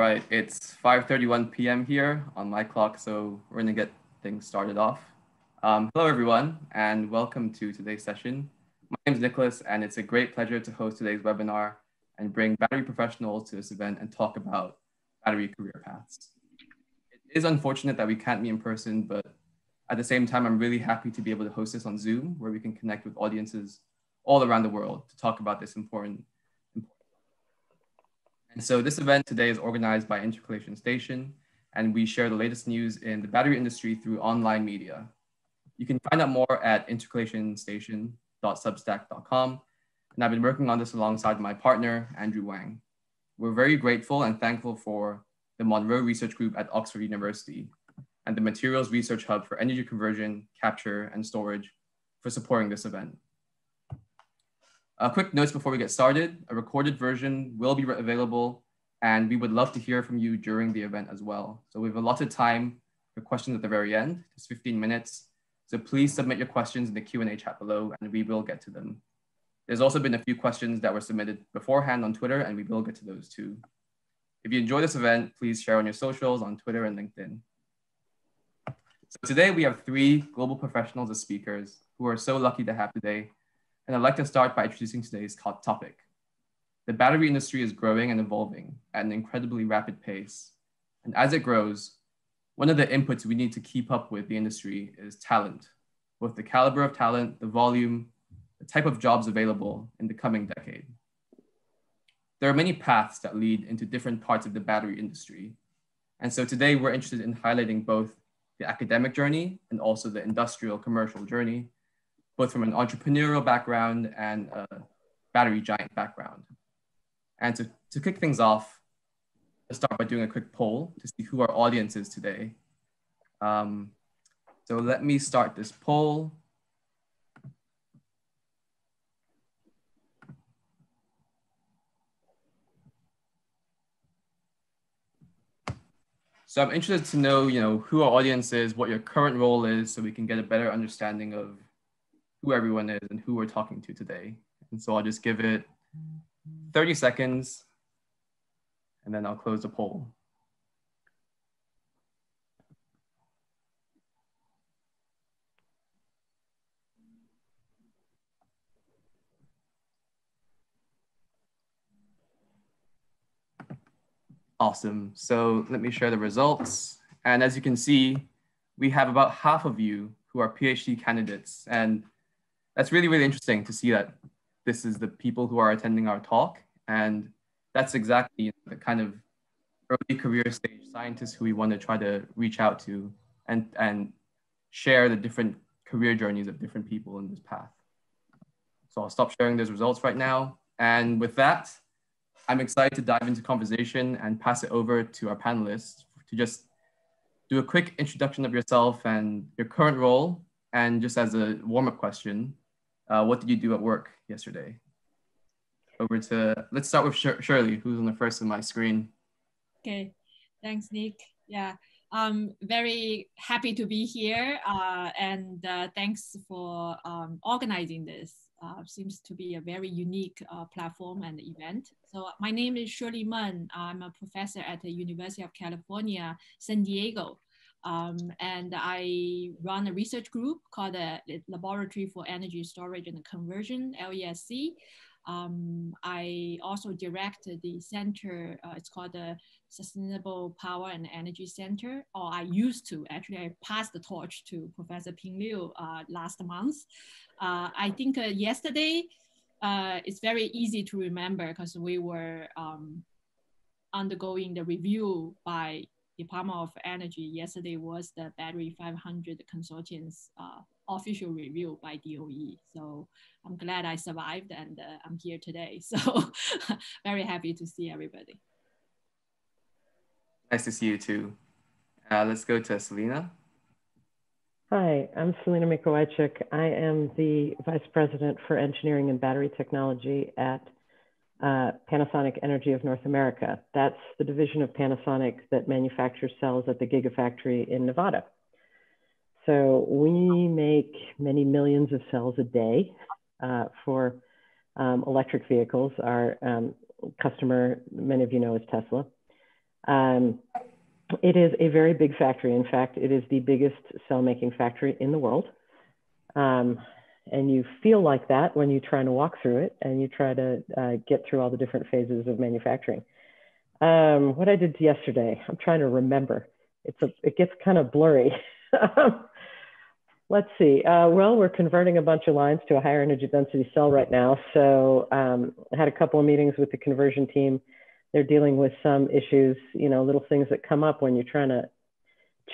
All right, it's 5:31 p.m. here on my clock, so we're gonna get things started off. Hello everyone, and welcome to today's session. My name is Nicholas, and it's a great pleasure to host today's webinar and bring battery professionals to this event and talk about battery career paths. It is unfortunate that we can't meet in person, but at the same time, I'm really happy to be able to host this on Zoom, where we can connect with audiences all around the world to talk about this important. And so this event today is organized by Intercalation Station, and we share the latest news in the battery industry through online media. You can find out more at intercalationstation.substack.com. And I've been working on this alongside my partner, Andrew Wang. We're very grateful and thankful for the Monroe Research Group at Oxford University and the Materials Research Hub for Energy Conversion, Capture, and Storage for supporting this event. A quick note before we get started, a recorded version will be available, and we would love to hear from you during the event as well. So we have a lot of time for questions at the very end, just 15 minutes. So please submit your questions in the Q&A chat below, and we will get to them. There's also been a few questions that were submitted beforehand on Twitter, and we will get to those too. If you enjoy this event, please share on your socials on Twitter and LinkedIn. So today we have three global professionals as speakers who are so lucky to have today. And I'd like to start by introducing today's topic. The battery industry is growing and evolving at an incredibly rapid pace. And as it grows, one of the inputs we need to keep up with the industry is talent, both the caliber of talent, the volume, the type of jobs available in the coming decade. There are many paths that lead into different parts of the battery industry. And so today we're interested in highlighting both the academic journey and also the industrial commercial journey, both from an entrepreneurial background and a battery giant background. And to kick things off, let's start by doing a quick poll to see who our audience is today. So let me start this poll. So I'm interested to know, who our audience is, what your current role is, so we can get a better understanding of who everyone is and who we're talking to today. And so I'll just give it 30 seconds, and then I'll close the poll. Awesome. So let me share the results. And as you can see, we have about half of you who are PhD candidates. And that's really, really interesting to see that this is the people who are attending our talk. And that's exactly the kind of early career stage scientists who we want to try to reach out to and share the different career journeys of different people in this path. So I'll stop sharing those results right now. And with that, I'm excited to dive into conversation and pass it over to our panelists to just do a quick introduction of yourself and your current role. And just as a warm-up question, what did you do at work yesterday? Over to, let's start with Shirley, who's on the first of my screen. Okay, thanks, Nick. Yeah, I'm very happy to be here. And thanks for organizing this. Seems to be a very unique platform and event. So my name is Shirley Meng. I'm a professor at the University of California, San Diego. And I run a research group called the Laboratory for Energy Storage and Conversion, LESC. I also direct the center, it's called the Sustainable Power and Energy Center, or I used to. Actually, I passed the torch to Professor Ping Liu last month. I think yesterday, it's very easy to remember because we were undergoing the review by Department of Energy. Yesterday was the Battery 500 Consortium's official review by DOE. So I'm glad I survived, and I'm here today. So very happy to see everybody. Nice to see you too. Let's go to Celina. Hi, I'm Celina Mikolajczak. I am the Vice President for Engineering and Battery Technology at Panasonic Energy of North America. That's the division of Panasonic that manufactures cells at the Gigafactory in Nevada. So we make many millions of cells a day for electric vehicles. Our customer, many of you know, is Tesla. It is a very big factory. In fact, it is the biggest cell making factory in the world. And you feel like that when you try to walk through it and you try to get through all the different phases of manufacturing. What I did yesterday, I'm trying to remember. It gets kind of blurry. Let's see. Well, we're converting a bunch of lines to a higher energy density cell right now. So I had a couple of meetings with the conversion team. They're dealing with some issues, you know, little things that come up when you're trying to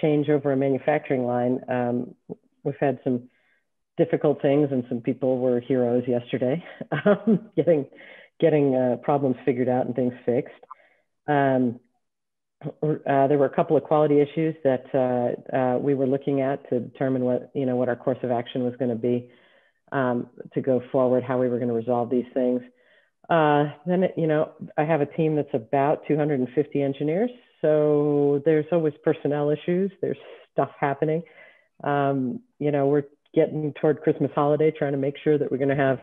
change over a manufacturing line. We've had some difficult things, and some people were heroes yesterday, getting problems figured out and things fixed. There were a couple of quality issues that we were looking at to determine what, you know, what our course of action was going to be to go forward, how we were going to resolve these things. Then, you know, I have a team that's about 250 engineers, so there's always personnel issues. There's stuff happening. You know, we're getting toward Christmas holiday, trying to make sure that we're going to have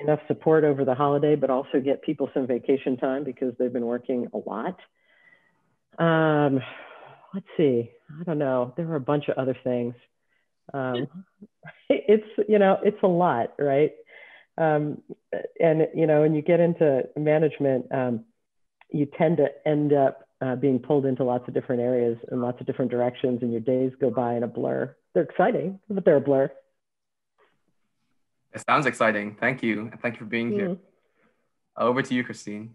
enough support over the holiday, but also get people some vacation time because they've been working a lot. Let's see. I don't know. There were a bunch of other things. It's a lot, right? And, you know, when you get into management, you tend to end up being pulled into lots of different areas and lots of different directions, and your days go by in a blur. They're exciting, but they're a blur. It sounds exciting. Thank you. And thank you for being here. Over to you, Christine.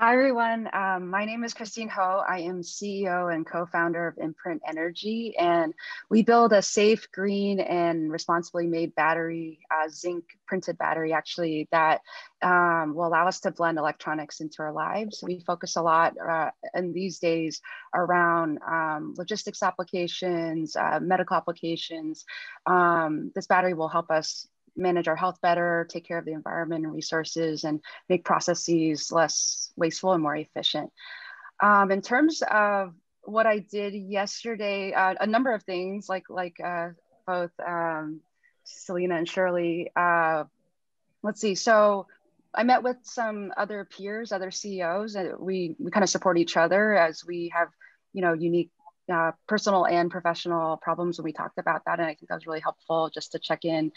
Hi, everyone. My name is Christine Ho. I am CEO and co-founder of Imprint Energy, and we build a safe, green, and responsibly made battery, zinc printed battery, actually, that will allow us to blend electronics into our lives. We focus a lot in these days around logistics applications, medical applications. This battery will help us manage our health better, take care of the environment and resources, and make processes less wasteful and more efficient. In terms of what I did yesterday, a number of things, like both Celina and Shirley. Let's see, so I met with some other peers, other CEOs, and we kind of support each other as we have, you know, unique personal and professional problems, and we talked about that, and I think that was really helpful just to check in.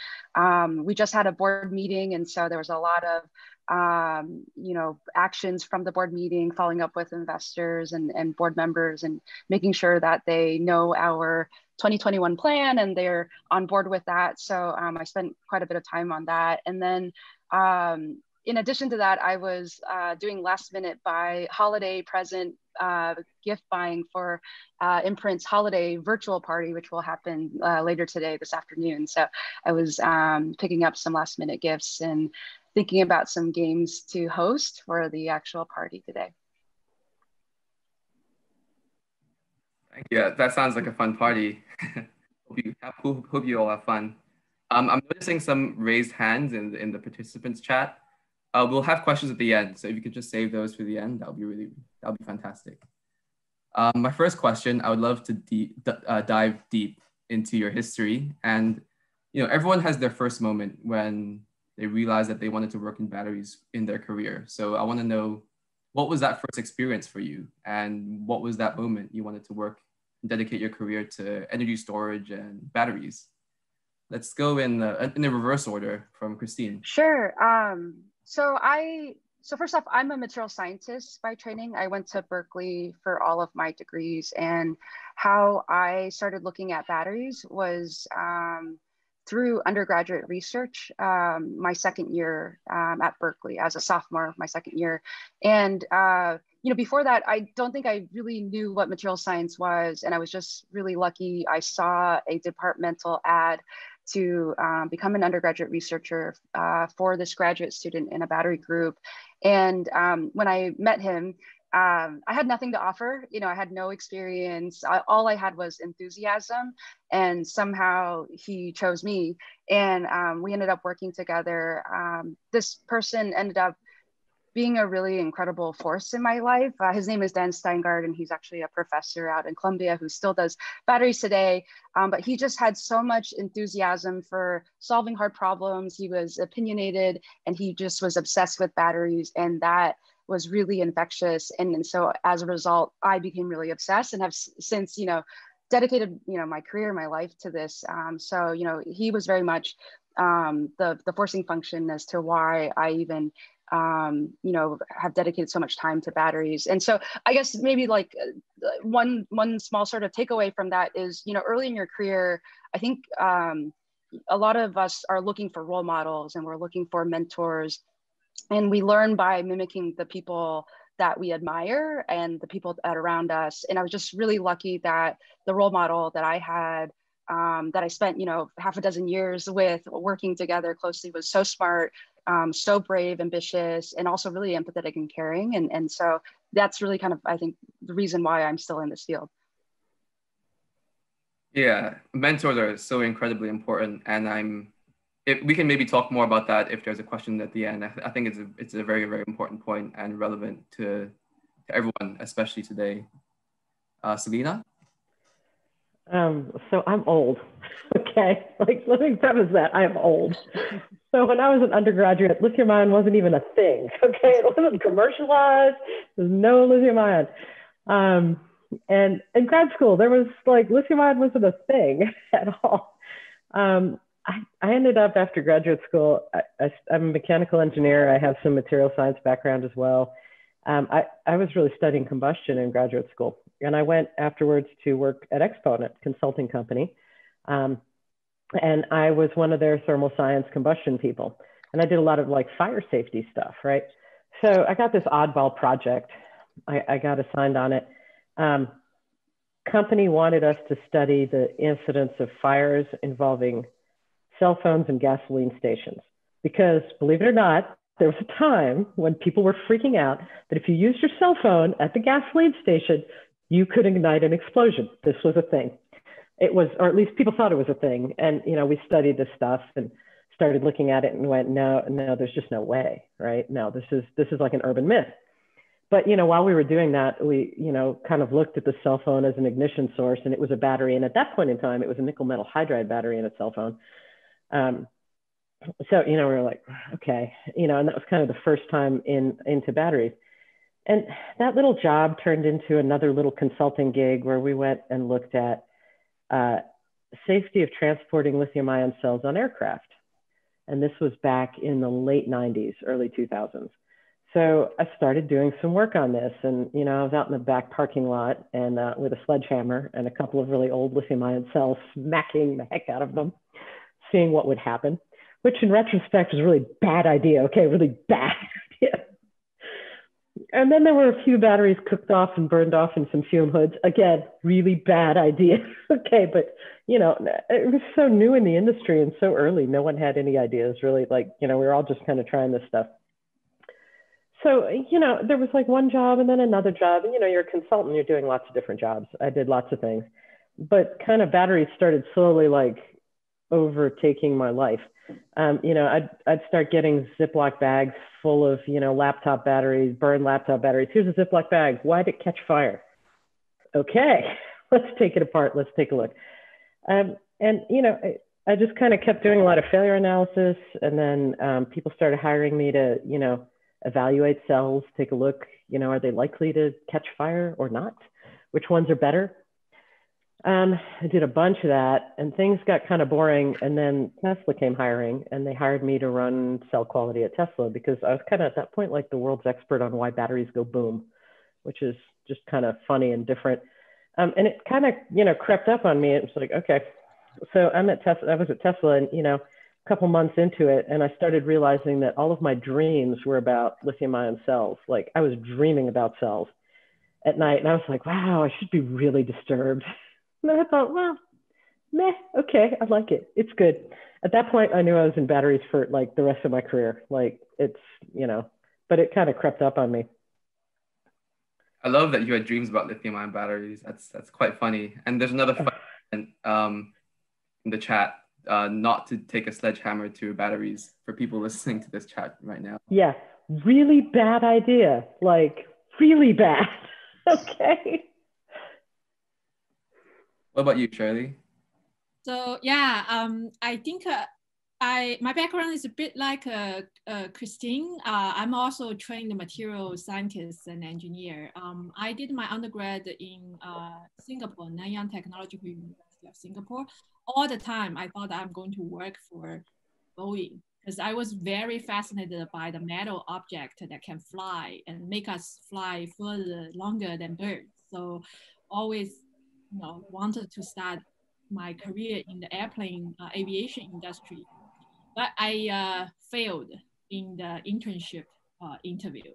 We just had a board meeting, and so there was a lot of you know, actions from the board meeting, following up with investors and board members, and making sure that they know our 2021 plan and they're on board with that. So I spent quite a bit of time on that, and then in addition to that, I was doing last minute buy, holiday present gift buying for Imprint's holiday virtual party, which will happen later today, this afternoon. So I was picking up some last minute gifts and thinking about some games to host for the actual party today. Thank you. That sounds like a fun party. Hope you all have fun. I'm noticing some raised hands in the participants chat. We'll have questions at the end, so if you could just save those for the end, that'll be fantastic. My first question, I would love to dive deep into your history, and you know, everyone has their first moment when they realized that they wanted to work in batteries in their career. So I want to know, what was that first experience for you, and what was that moment you wanted to work and dedicate your career to energy storage and batteries? Let's go in the reverse order from Christine. Sure. So first off, I'm a material scientist by training. I went to Berkeley for all of my degrees, and how I started looking at batteries was through undergraduate research, my second year at Berkeley as a sophomore, my second year. And you know, before that, I don't think I really knew what material science was, and I was just really lucky. I saw a departmental ad to become an undergraduate researcher for this graduate student in a battery group. And when I met him, I had nothing to offer. You know, I had no experience. All I had was enthusiasm, and somehow he chose me. And we ended up working together. This person ended up being a really incredible force in my life. His name is Dan Steingard, and he's actually a professor out in Columbia who still does batteries today. But he just had so much enthusiasm for solving hard problems. He was opinionated, and he just was obsessed with batteries. And that was really infectious. And so as a result, I became really obsessed and have since, dedicated, my career, my life to this. So, he was very much the forcing function as to why I even, have dedicated so much time to batteries. And so I guess maybe like one small sort of takeaway from that is, early in your career, I think a lot of us are looking for role models and we're looking for mentors, and we learn by mimicking the people that we admire and the people that are around us. And I was just really lucky that the role model that I had, that I spent, half a dozen years with working together closely, was so smart, so brave, ambitious, and also really empathetic and caring. And so that's really kind of, I think, the reason why I'm still in this field. Yeah, mentors are so incredibly important. And we can maybe talk more about that if there's a question at the end. I think it's a very, very important point and relevant to everyone, especially today. Celina? So I'm old, okay? Like, let me preface that, I'm old. So when I was an undergraduate, lithium ion wasn't even a thing, okay? It wasn't commercialized, there's no lithium ion. And in grad school, there was like, lithium ion wasn't a thing at all. I ended up after graduate school, I'm a mechanical engineer. I have some material science background as well. I was really studying combustion in graduate school. And I went afterwards to work at Exponent consulting company. And I was one of their thermal science combustion people. And I did a lot of like fire safety stuff, right? So I got this oddball project. I got assigned on it. Company wanted us to study the incidence of fires involving cell phones and gasoline stations, because believe it or not, there was a time when people were freaking out that if you used your cell phone at the gasoline station, you could ignite an explosion. This was a thing. It was, or at least people thought it was a thing. And, we studied this stuff and started looking at it and went, no, there's just no way, right? No, this is like an urban myth. But, while we were doing that, we, kind of looked at the cell phone as an ignition source, and it was a battery. And at that point in time, it was a nickel metal hydride battery in a cell phone. So, we were like, okay, and that was kind of the first time into batteries. And that little job turned into another little consulting gig where we went and looked at safety of transporting lithium ion cells on aircraft. And this was back in the late 90s, early 2000s. So I started doing some work on this, and, I was out in the back parking lot and with a sledgehammer and a couple of really old lithium ion cells, smacking the heck out of them, seeing what would happen, which in retrospect was a really bad idea. Okay, really bad idea. And then there were a few batteries cooked off and burned off in some fume hoods. Again, really bad idea. Okay, but it was so new in the industry and so early, no one had any ideas really. Like, we were all just kind of trying this stuff. So, there was like one job and then another job. And, you're a consultant, you're doing lots of different jobs. I did lots of things, but kind of batteries started slowly like overtaking my life. I'd start getting Ziploc bags full of, laptop batteries, burned laptop batteries. Here's a Ziploc bag. Why'd it catch fire? Okay, let's take it apart. Let's take a look. And, I just kind of kept doing a lot of failure analysis. And then people started hiring me to, evaluate cells, take a look, are they likely to catch fire or not? Which ones are better? I did a bunch of that, and things got kind of boring. And then Tesla came hiring, and they hired me to run cell quality at Tesla, because I was kind of at that point like the world's expert on why batteries go boom, which is just kind of funny and different. And it kind of, crept up on me. It was like, okay, so I was at Tesla, and, a couple months into it, and I started realizing that all of my dreams were about lithium ion cells. Like, I was dreaming about cells at night, and I was like, wow, I should be really disturbed. And then I thought, well, meh, okay, I like it. It's good. At that point, I knew I was in batteries for like the rest of my career. Like, it's, but it kind of crept up on me. I love that you had dreams about lithium ion batteries. That's quite funny. And there's another fun in the chat, not to take a sledgehammer to batteries, for people listening to this chat right now. Yeah, really bad idea. Like, really bad. Okay. What about you, Shirley? So yeah, I think My background is a bit like Christine. I'm also a trained material scientist and engineer. I did my undergrad in Singapore, Nanyang Technological University of Singapore. All the time, I thought I'm going to work for Boeing because I was very fascinated by the metal object that can fly and make us fly further, longer than birds. So always, you know, wanted to start my career in the airplane aviation industry. But I failed in the internship interview.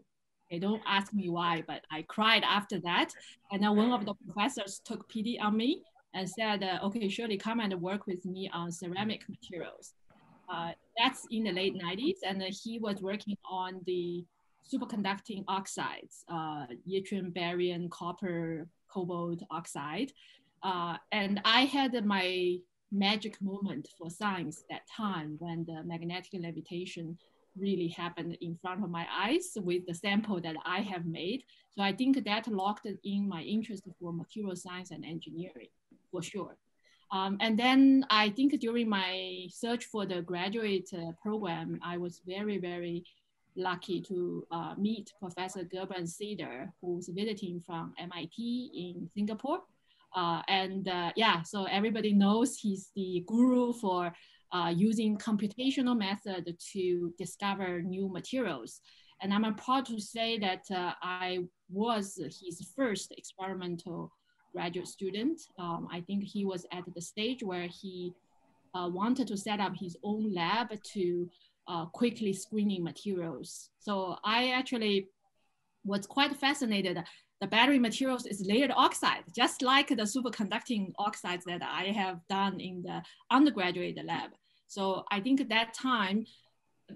They don't ask me why, but I cried after that. And then one of the professors took pity on me and said, okay, Shirley, come and work with me on ceramic materials. That's in the late 90s. And he was working on the superconducting oxides, yttrium, barium, copper, cobalt oxide. And I had my magic moment for science that time when the magnetic levitation really happened in front of my eyes with the sample that I have made. So I think that locked in my interest for material science and engineering for sure. And then I think during my search for the graduate program, I was very, very lucky to meet Professor Gerbrand Ceder, who's visiting from MIT in Singapore. Yeah, so everybody knows he's the guru for using computational method to discover new materials. And I'm proud to say that I was his first experimental graduate student. I think he was at the stage where he wanted to set up his own lab to quickly screening materials. So I actually was quite fascinated. The battery materials is layered oxide, just like the superconducting oxides that I have done in the undergraduate lab. So I think at that time,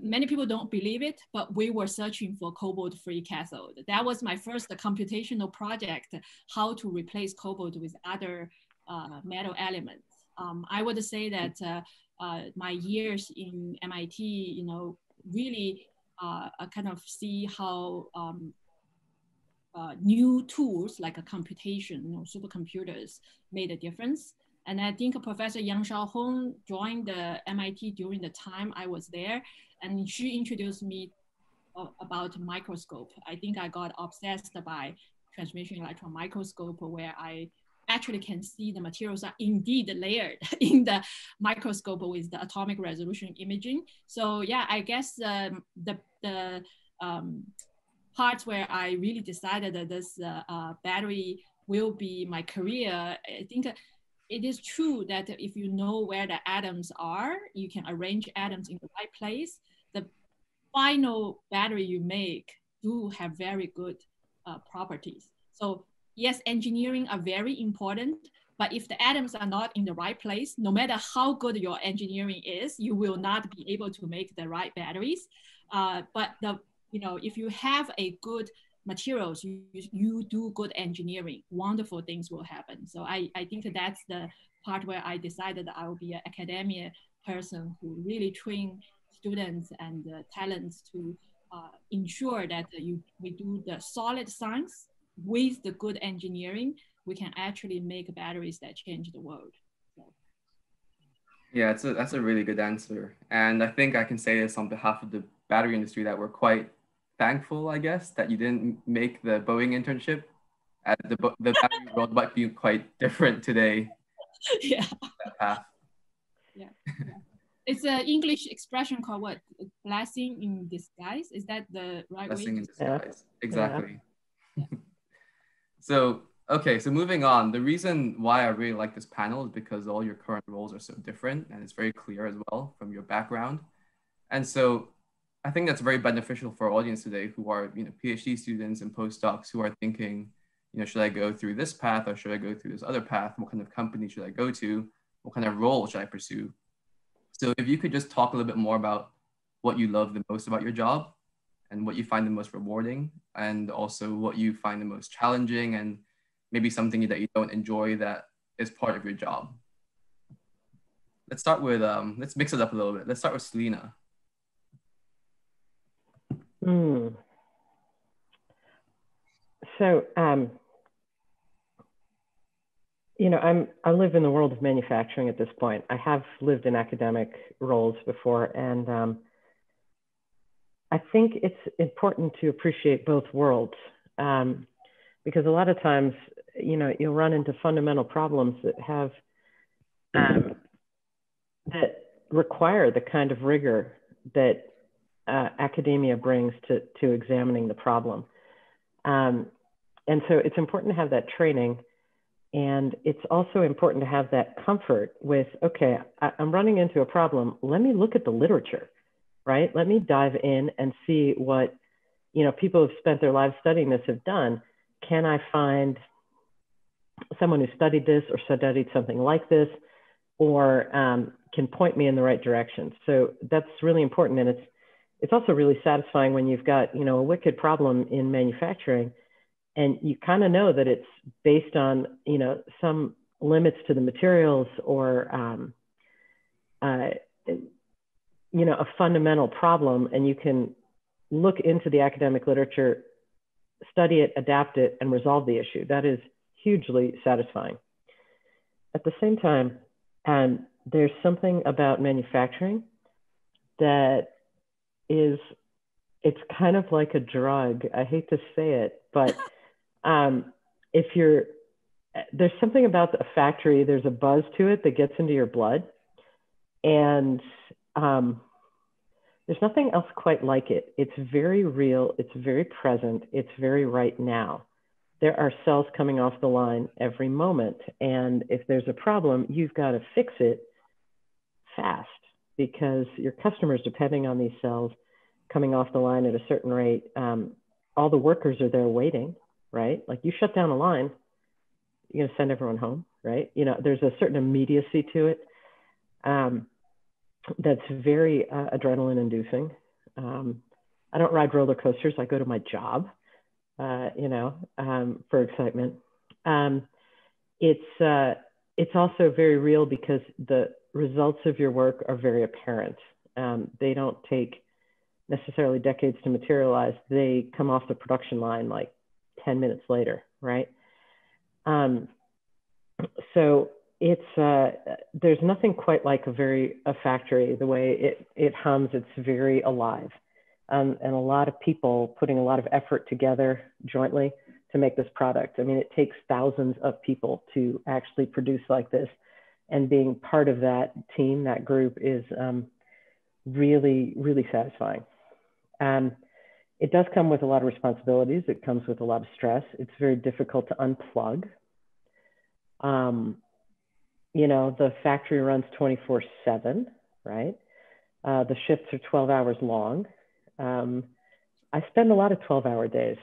many people don't believe it, but we were searching for cobalt-free cathode. That was my first computational project, how to replace cobalt with other metal elements. I would say that my years in MIT, you know, really kind of see how new tools like a computation, you know, supercomputers made a difference. And I think Professor Yang Shaohong joined the MIT during the time I was there, and she introduced me about microscope. I think I got obsessed by transmission electron microscope, where I actually can see the materials are indeed layered in the microscope with the atomic resolution imaging. So yeah, I guess the parts where I really decided that this battery will be my career. I think it is true that if you know where the atoms are, you can arrange atoms in the right place. The final battery you make do have very good properties. So yes, engineering are very important, but if the atoms are not in the right place, no matter how good your engineering is, you will not be able to make the right batteries. But you know, if you have a good materials, you do good engineering, wonderful things will happen. So I think that's the part where I decided that I will be an academia person who really train students and talents to ensure that we do the solid science with the good engineering. We can actually make batteries that change the world. So. Yeah, that's a really good answer. And I think I can say this on behalf of the battery industry that we're quite thankful, I guess, that you didn't make the Boeing internship. The battery world might be quite different today. Yeah. Yeah. It's an English expression called what? Blessing in disguise? Is that the right way? Blessing in disguise, exactly. Yeah. So, okay, so moving on. The reason why I really like this panel is because all your current roles are so different, and it's very clear as well from your background. And so I think that's very beneficial for our audience today who are, you know, PhD students and postdocs who are thinking, you know, should I go through this path or should I go through this other path? What kind of company should I go to? What kind of role should I pursue? So if you could just talk a little bit more about what you love the most about your job and what you find the most rewarding and also what you find the most challenging and maybe something that you don't enjoy that is part of your job. Let's start with, let's mix it up a little bit. Let's start with Celina. So you know, I live in the world of manufacturing at this point. I have lived in academic roles before, and I think it's important to appreciate both worlds, because a lot of times, you know, you'll run into fundamental problems that have that require the kind of rigor that academia brings to examining the problem, and so it's important to have that training. And it's also important to have that comfort with, okay, I'm running into a problem. Let me look at the literature, right? Let me dive in and see what, you know, people who've spent their lives studying this have done. Can I find someone who studied this or studied something like this, or can point me in the right direction? So that's really important. And it's also really satisfying when you've got, you know, a wicked problem in manufacturing, and you kind of know that it's based on, you know, some limits to the materials, or, you know, a fundamental problem, and you can look into the academic literature, study it, adapt it, and resolve the issue. That is hugely satisfying. At the same time, there's something about manufacturing that is, it's kind of like a drug. I hate to say it, but if you're, there's something about a factory, there's a buzz to it that gets into your blood, and there's nothing else quite like it. It's very real, it's very present, it's very right now. There are cells coming off the line every moment, and if there's a problem, you've got to fix it fast, because your customers depending on these cells coming off the line at a certain rate. All the workers are there waiting, right? Like, you shut down a line, you're gonna send everyone home, right? You know, there's a certain immediacy to it that's very adrenaline inducing. I don't ride roller coasters, I go to my job, you know, for excitement. It's also very real because the results of your work are very apparent. They don't take necessarily decades to materialize. They come off the production line like 10 minutes later, right? So it's, there's nothing quite like a factory, the way it hums. It's very alive. And a lot of people putting a lot of effort together jointly to make this product. I mean, it takes thousands of people to actually produce like this, and being part of that team, that group is really, really satisfying. It does come with a lot of responsibilities. It comes with a lot of stress. It's very difficult to unplug. You know, the factory runs 24/7, right? The shifts are 12 hours long. I spend a lot of 12-hour days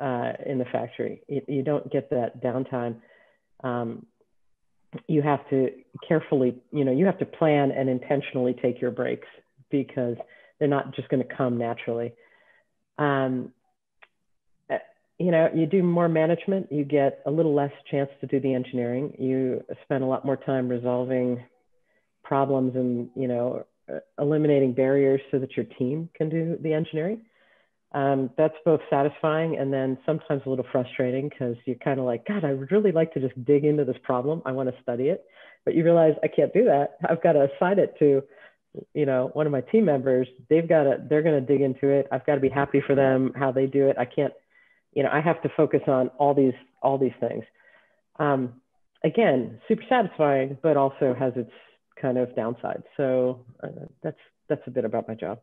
in the factory. You don't get that downtime. You have to carefully, you know, you have to plan and intentionally take your breaks, because they're not just going to come naturally. You know, you do more management, you get a little less chance to do the engineering. You spend a lot more time resolving problems and, you know, eliminating barriers so that your team can do the engineering. That's both satisfying and then sometimes a little frustrating, because you're kind of like, God, I would really like to just dig into this problem. I want to study it, but you realize I can't do that. I've got to assign it to, you know, one of my team members. They're going to dig into it. I've got to be happy for them, how they do it. I can't, you know, I have to focus on all these things. Again, super satisfying, but also has its kind of downside. So that's a bit about my job.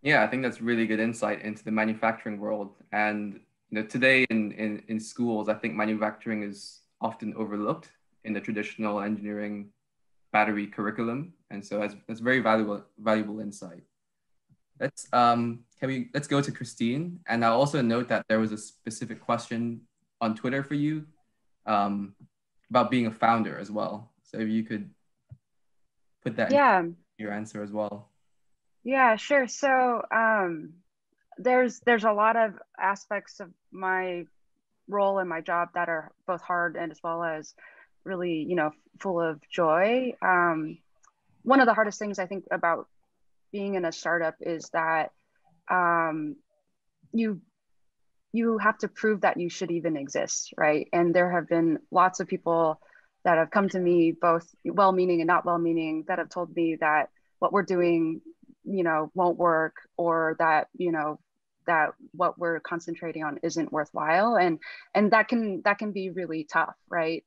Yeah, I think that's really good insight into the manufacturing world. And you know, today in schools, I think manufacturing is often overlooked in the traditional engineering battery curriculum. And so that's very valuable insight. Let's go to Christine. And I'll also note that there was a specific question on Twitter for you about being a founder as well. So if you could put that in your answer as well. Yeah, sure. So there's a lot of aspects of my role and my job that are both hard and as well as really, you know, full of joy. One of the hardest things I think about being in a startup is that you have to prove that you should even exist, right? And there have been lots of people that have come to me, both well-meaning and not well-meaning, that have told me that what we're doing, you know, won't work, or that, you know, that what we're concentrating on isn't worthwhile. And that can be really tough, right?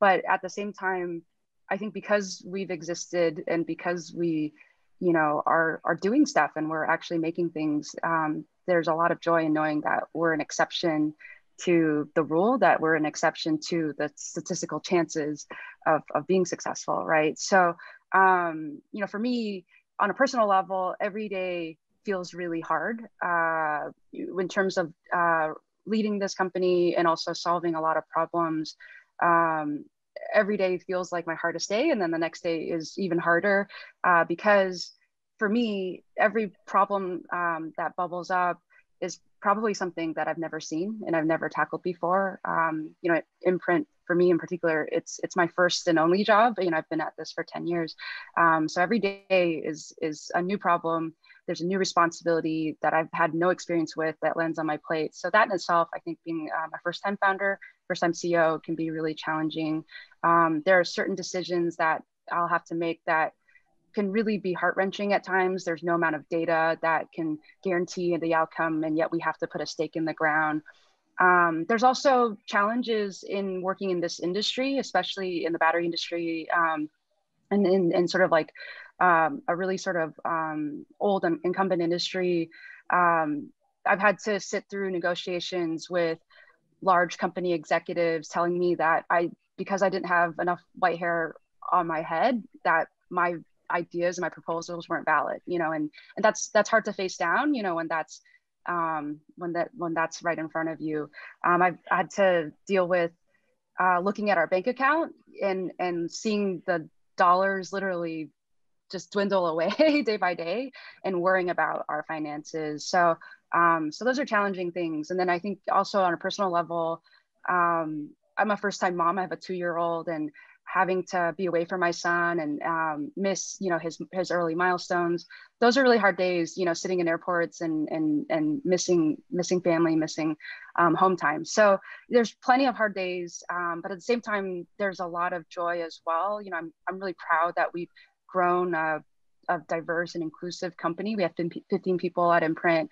But at the same time, I think because we've existed and because we, you know, are doing stuff and we're actually making things, there's a lot of joy in knowing that we're an exception to the rule, that we're an exception to the statistical chances of being successful, right? So, you know, for me, on a personal level, every day feels really hard in terms of leading this company and also solving a lot of problems. Every day feels like my hardest day, and then the next day is even harder because for me, every problem that bubbles up is probably something that I've never seen and I've never tackled before. You know, at Imprint, for me in particular, it's my first and only job. You know, I've been at this for 10 years. So every day is a new problem. There's a new responsibility that I've had no experience with that lands on my plate. So that in itself, I think being a first-time founder, first-time CEO can be really challenging. There are certain decisions that I'll have to make that can really be heart-wrenching at times. There's no amount of data that can guarantee the outcome, and yet we have to put a stake in the ground. There's also challenges in working in this industry, especially in the battery industry, and in sort of like a really sort of old and incumbent industry. I've had to sit through negotiations with large company executives telling me that because I didn't have enough white hair on my head, that my ideas and my proposals weren't valid, you know, and that's hard to face down, you know, when that's right in front of you. I've had to deal with looking at our bank account and seeing the dollars literally just dwindle away day by day, and worrying about our finances. So, so those are challenging things. And then I think also on a personal level, I'm a first-time mom. I have a 2-year-old, and having to be away from my son and miss, you know, his early milestones. Those are really hard days, you know, sitting in airports and missing family, missing home time. So there's plenty of hard days, but at the same time, there's a lot of joy as well. You know, I'm really proud that we've grown a diverse and inclusive company. We have 15 people at Imprint,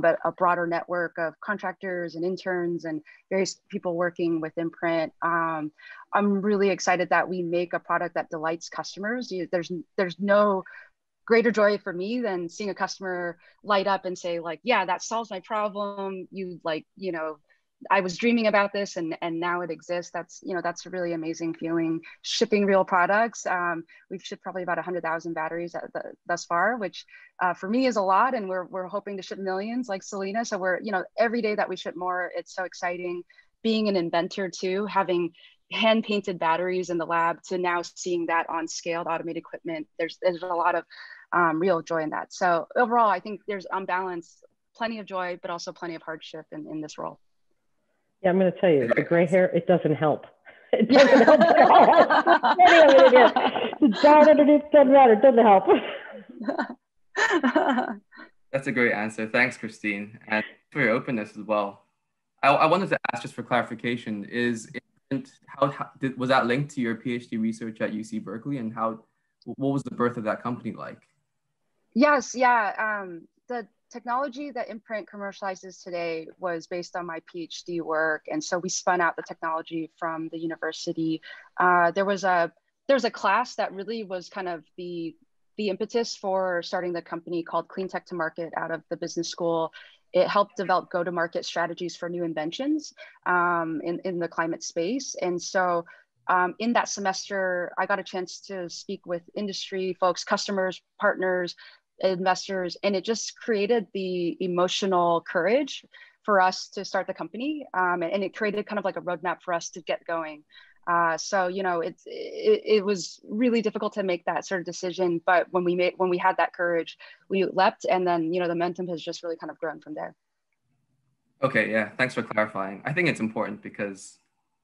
but a broader network of contractors and interns and various people working with Imprint. I'm really excited that we make a product that delights customers. There's no greater joy for me than seeing a customer light up and say like, yeah, that solves my problem. You like, you know, I was dreaming about this and now it exists. That's, you know, that's a really amazing feeling, shipping real products. We've shipped probably about 100,000 batteries thus far, which for me is a lot. And we're hoping to ship millions like Celina. So we're, you know, every day that we ship more, it's so exciting. Being an inventor too, having hand painted batteries in the lab to now seeing that on scaled automated equipment, there's a lot of real joy in that. So overall, I think there's on balance, plenty of joy, but also plenty of hardship in this role. Yeah, I'm going to tell you, the gray hair, it doesn't help. It doesn't help at all. It's down underneath, doesn't matter, it doesn't help. That's a great answer. Thanks, Christine, and for your openness as well. I wanted to ask, just for clarification, was that linked to your PhD research at UC Berkeley, and what was the birth of that company like? Yes, yeah. The technology that Imprint commercializes today was based on my PhD work. And so we spun out the technology from the university. There was a class that really was kind of the impetus for starting the company, called Clean Tech to Market, out of the business school. It helped develop go-to-market strategies for new inventions in the climate space. And so in that semester, I got a chance to speak with industry folks, customers, partners, investors, and it just created the emotional courage for us to start the company, and it created kind of like a roadmap for us to get going. So you know, it was really difficult to make that sort of decision, but when we had that courage, we leapt, and then you know, the momentum has just really kind of grown from there. Okay, yeah, thanks for clarifying. I think it's important because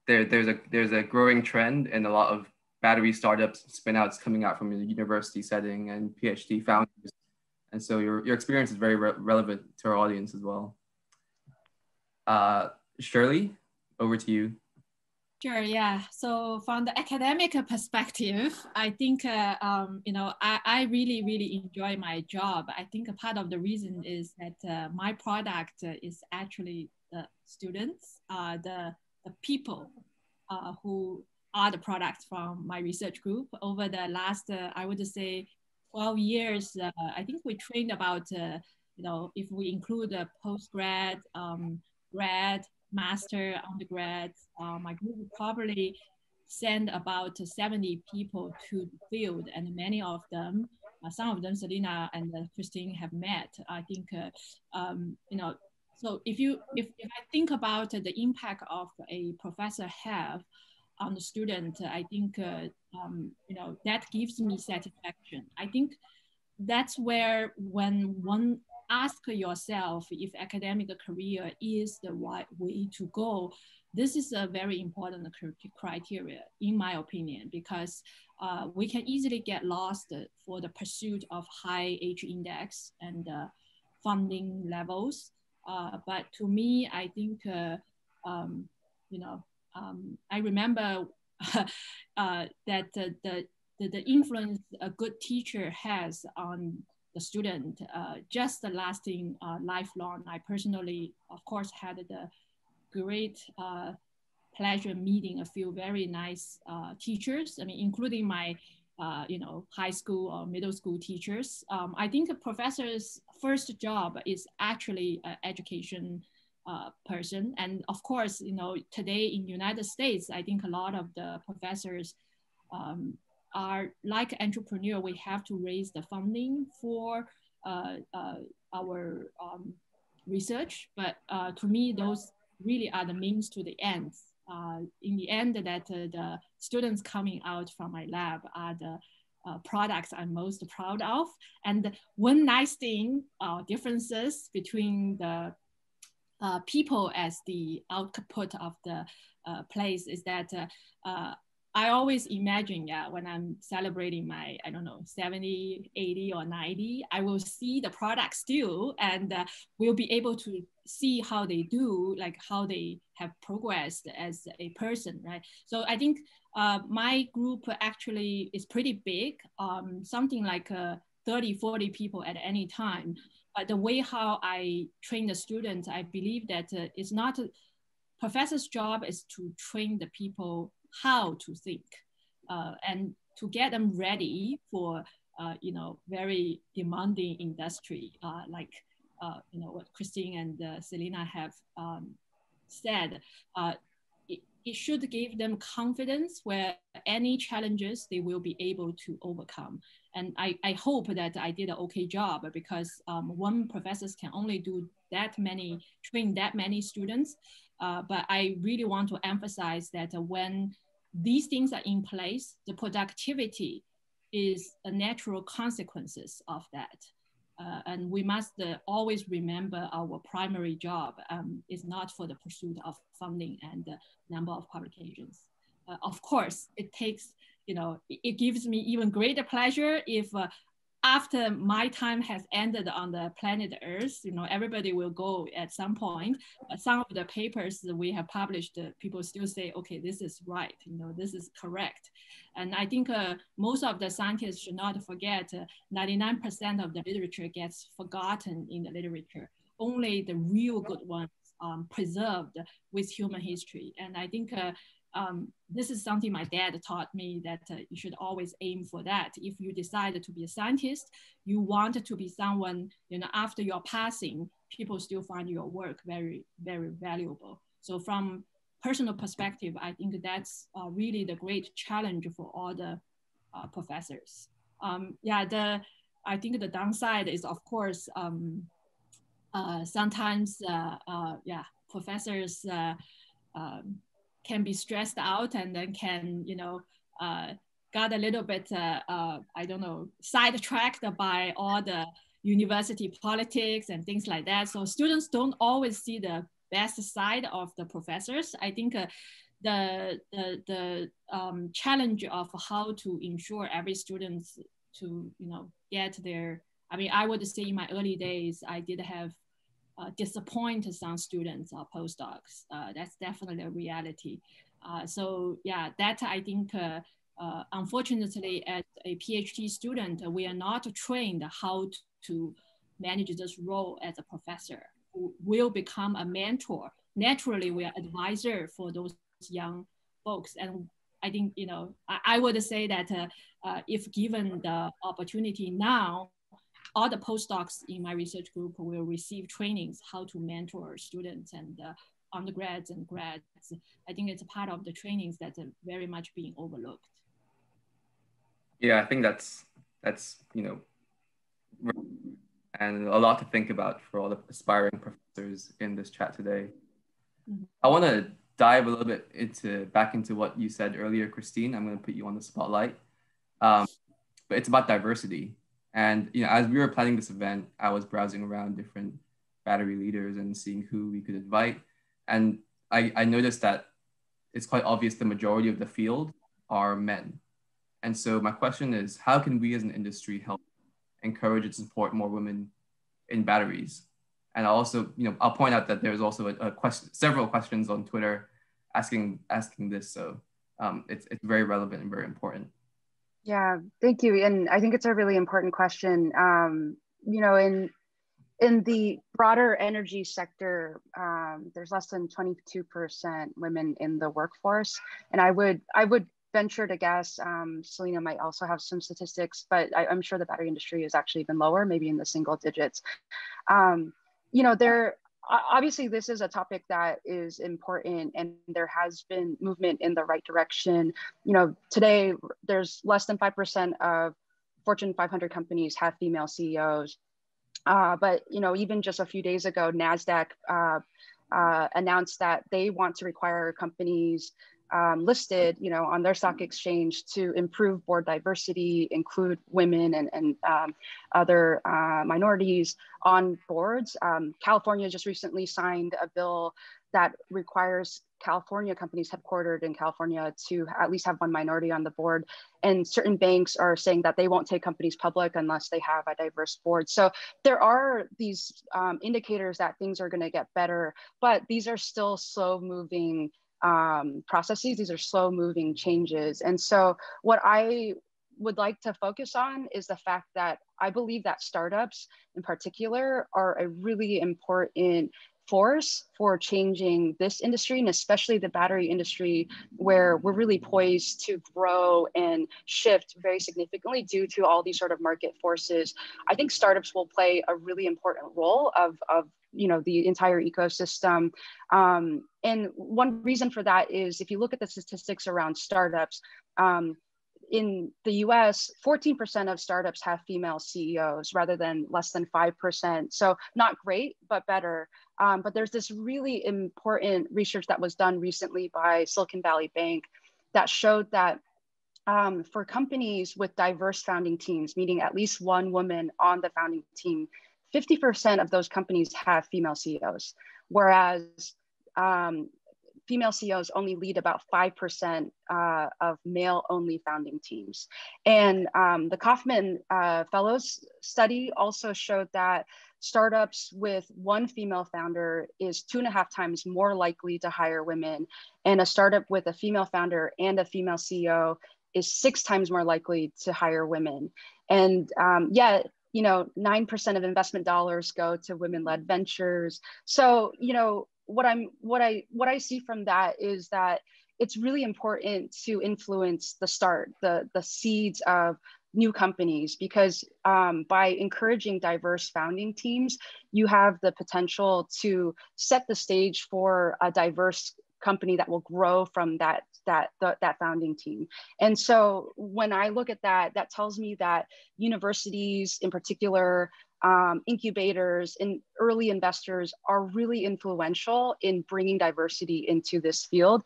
there's a growing trend in a lot of battery startups, spin-outs coming out from a university setting and PhD founders. And so your experience is very relevant to our audience as well. Shirley, over to you. Sure, yeah. So from the academic perspective, I think, you know, I really, really enjoy my job. I think a part of the reason is that my product is actually the students, the people who are the products from my research group. Over the last, I would say, 12 years, I think we trained about, you know, if we include a postgrad, grad, master, undergrad, my group would probably send about 70 people to the field, and many of them, some of them Celina and Christine have met. I think, you know, so if I think about the impact of a professor have on the student, I think, you know, that gives me satisfaction. I think that's where when one ask yourself if academic career is the right way to go, this is a very important criteria, in my opinion, because we can easily get lost for the pursuit of high H index and funding levels. But to me, I think, you know, I remember that the influence a good teacher has on the student, just the lasting lifelong. I personally, of course, had the great pleasure meeting a few very nice teachers, I mean, including my, you know, high school or middle school teachers. I think a professor's first job is actually an education person. And of course, you know, today in United States, I think a lot of the professors, are like entrepreneur, we have to raise the funding for our research. But to me, those really are the means to the end. In the end, that the students coming out from my lab are the products I'm most proud of. And one nice thing, differences between the people as the output of the place is that I always imagine, yeah, when I'm celebrating my, I don't know, 70, 80 or 90, I will see the product still, and we'll be able to see how they do, like how they have progressed as a person, right? So I think my group actually is pretty big, something like 30, 40 people at any time. But the way how I train the students, I believe that it's not, professor's job is to train the people how to think and to get them ready for, you know, very demanding industry, like, you know, what Christine and Celina have said. It should give them confidence where any challenges they will be able to overcome. And I hope that I did an okay job, because one professor can only do that many, train that many students. But I really want to emphasize that when these things are in place, the productivity is a natural consequences of that. And we must always remember our primary job is not for the pursuit of funding and the number of publications. Of course, it takes, you know, it gives me even greater pleasure if after my time has ended on the planet Earth, you know, everybody will go at some point. Some of the papers that we have published, people still say, okay, this is right, you know, this is correct. And I think most of the scientists should not forget, 99% of the literature gets forgotten in the literature. Only the real good ones preserved with human history. And I think this is something my dad taught me, that you should always aim for that. If you decide to be a scientist, you want to be someone, you know, after your passing, people still find your work very, very valuable. So from personal perspective, I think that's really the great challenge for all the professors. Yeah, I think the downside is, of course, sometimes, yeah, professors, can be stressed out, and then can, you know, got a little bit, I don't know, sidetracked by all the university politics and things like that. So students don't always see the best side of the professors. I think the challenge of how to ensure every student to, you know, get their, I mean, I would say in my early days, I did have disappoint some students or postdocs. That's definitely a reality. So yeah, that I think, unfortunately, as a PhD student, we are not trained how to manage this role as a professor. We'll become a mentor. Naturally, we are advisor for those young folks. And I think, you know, I would say that if given the opportunity now, all the postdocs in my research group will receive trainings how to mentor students and undergrads and grads. I think it's a part of the trainings that's very much being overlooked. Yeah, I think that's you know, and a lot to think about for all the aspiring professors in this chat today. Mm-hmm. I want to dive a little bit back into what you said earlier, Christine. I'm going to put you on the spotlight, but it's about diversity. And you know, as we were planning this event, I was browsing around different battery leaders and seeing who we could invite. And I noticed that it's quite obvious the majority of the field are men. And so my question is, how can we as an industry help encourage and support more women in batteries? And also, you know, I'll point out that there's also a question, several questions on Twitter asking this. So it's very relevant and very important. Yeah, thank you. And I think it's a really important question. You know, in the broader energy sector, there's less than 22% women in the workforce. And I would venture to guess, Celina might also have some statistics, but I'm sure the battery industry is actually even lower, maybe in the single digits. You know, obviously, this is a topic that is important, and there has been movement in the right direction. You know, today there's less than 5% of Fortune 500 companies have female CEOs. But you know, even just a few days ago, NASDAQ announced that they want to require companies listed, you know, on their stock exchange to improve board diversity, include women and other minorities on boards. California just recently signed a bill that requires California companies headquartered in California to at least have one minority on the board. And certain banks are saying that they won't take companies public unless they have a diverse board. So there are these indicators that things are going to get better, but these are still slow moving processes. These are slow moving changes. And so what I would like to focus on is the fact that I believe that startups in particular are a really important force for changing this industry, and especially the battery industry, where we're really poised to grow and shift very significantly due to all these sort of market forces. I think startups will play a really important role of you know, the entire ecosystem. And one reason for that is if you look at the statistics around startups, in the US, 14% of startups have female CEOs rather than less than 5%. So not great, but better. But there's this really important research that was done recently by Silicon Valley Bank that showed that for companies with diverse founding teams, meaning at least one woman on the founding team, 50% of those companies have female CEOs, whereas female CEOs only lead about 5% of male-only founding teams. And the Kauffman Fellows study also showed that startups with one female founder is 2.5 times more likely to hire women. And a startup with a female founder and a female CEO is 6 times more likely to hire women. And yet, you know, 9% of investment dollars go to women-led ventures. So, you know, what I see from that is that it's really important to influence the start, the seeds of new companies, because by encouraging diverse founding teams, you have the potential to set the stage for a diverse company that will grow from that founding team. And so when I look at that, that tells me that universities in particular, incubators and early investors are really influential in bringing diversity into this field.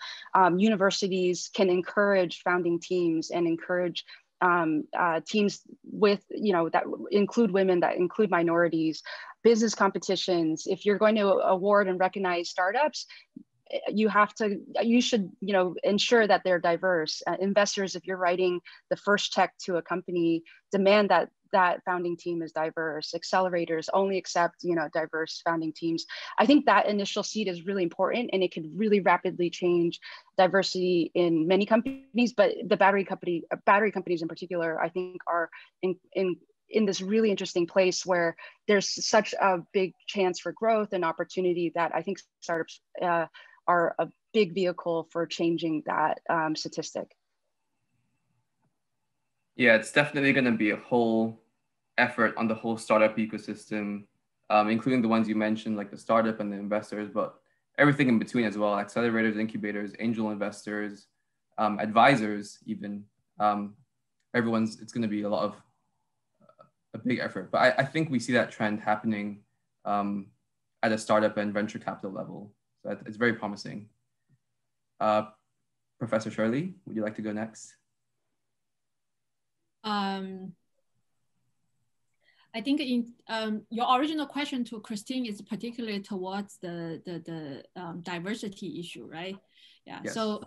Universities can encourage founding teams and encourage teams with, you know, that include women, that include minorities. Business competitions, if you're going to award and recognize startups, you should, you know, ensure that they're diverse. Investors, if you're writing the first check to a company, demand that that founding team is diverse, accelerators only accept, you know, diverse founding teams. I think that initial seed is really important, and it could really rapidly change diversity in many companies, but the battery companies in particular, I think are in this really interesting place where there's such a big chance for growth and opportunity that I think startups are a big vehicle for changing that statistic. Yeah, it's definitely going to be a whole effort on the whole startup ecosystem, including the ones you mentioned, like the startup and the investors, but everything in between as well, accelerators, incubators, angel investors, advisors even. It's going to be a big effort, but I think we see that trend happening at a startup and venture capital level. So it's very promising. Professor Shirley, would you like to go next? I think in your original question to Christine is particularly towards the diversity issue, right? Yeah. Yes. So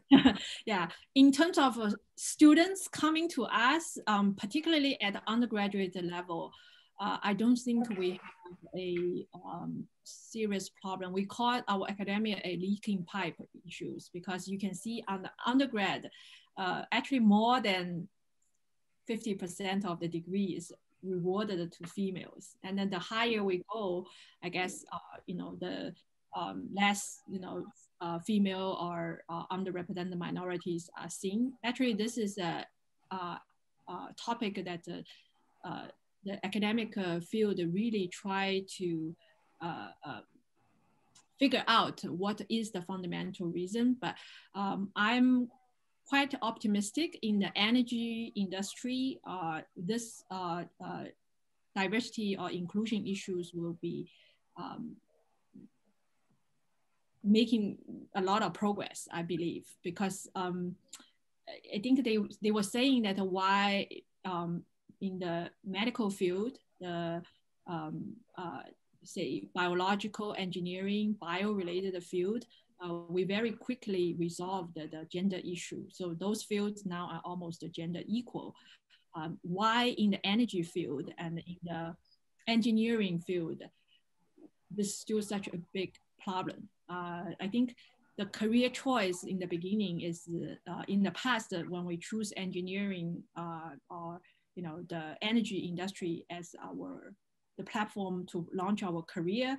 yeah, in terms of students coming to us, particularly at the undergraduate level, I don't think we have a serious problem. We call our academia a leaking pipe issues, because you can see on the undergrad, actually more than 50% of the degree is rewarded to females. And then the higher we go, I guess, you know, the less, you know, female or underrepresented minorities are seen. Actually, this is a topic that the academic field really try to figure out what is the fundamental reason. But I'm quite optimistic in the energy industry. This diversity or inclusion issues will be making a lot of progress, I believe, because I think they were saying that why in the medical field, the say biological engineering, bio-related field, we very quickly resolved the gender issue. So those fields now are almost gender equal. Why in the energy field and in the engineering field, this is still such a big problem? I think the career choice in the beginning is in the past when we choose engineering or, you know, the energy industry as the platform to launch our career,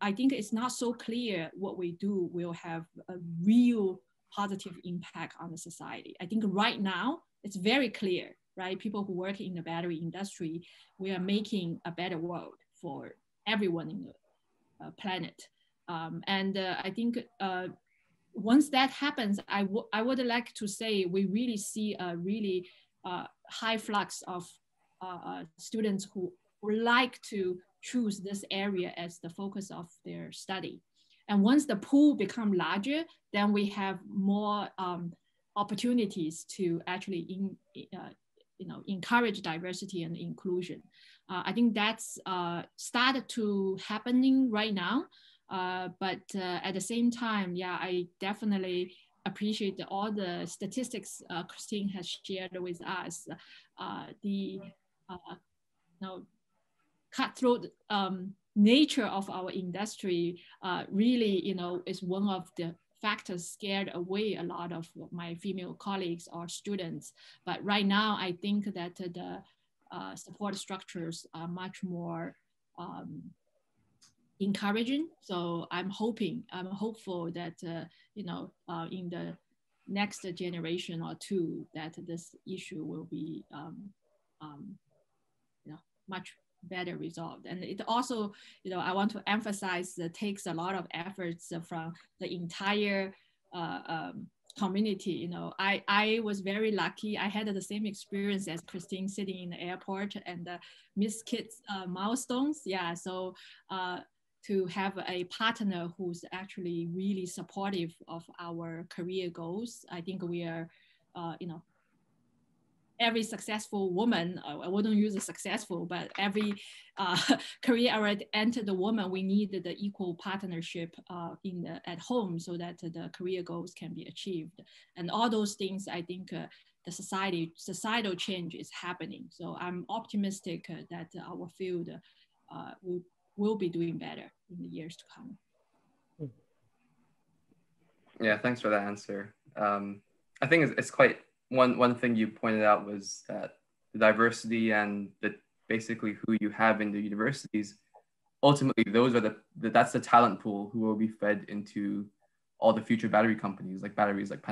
I think it's not so clear what we do will have a real positive impact on the society. I think right now it's very clear, right? People who work in the battery industry, we are making a better world for everyone in the planet. I think once that happens, I would like to say we really see a really high flux of students who would like to choose this area as the focus of their study. And once the pool becomes larger, then we have more opportunities to actually you know, encourage diversity and inclusion. I think that's started to happening right now. At the same time, yeah, I definitely appreciate all the statistics Christine has shared with us. The cutthroat nature of our industry really, you know, is one of the factors scared away a lot of my female colleagues or students. But right now, I think that the support structures are much more encouraging. So I'm hopeful that, you know, in the next generation or two, that this issue will be, you know, much better resolved. And it also, you know, I want to emphasize that takes a lot of efforts from the entire community. You know, I was very lucky. I had the same experience as Christine sitting in the airport and Miss Kids milestones. Yeah, so, to have a partner who's actually really supportive of our career goals. I think we are, you know, every successful woman, I wouldn't use a successful, but every career-oriented woman, we need the equal partnership at home so that the career goals can be achieved. And all those things, I think the societal change is happening. So I'm optimistic that our field will be doing better in the years to come. Yeah, thanks for that answer. I think it's quite, one thing you pointed out was that the diversity and the basically who you have in the universities, ultimately those are that's the talent pool who will be fed into all the future battery companies, like companies like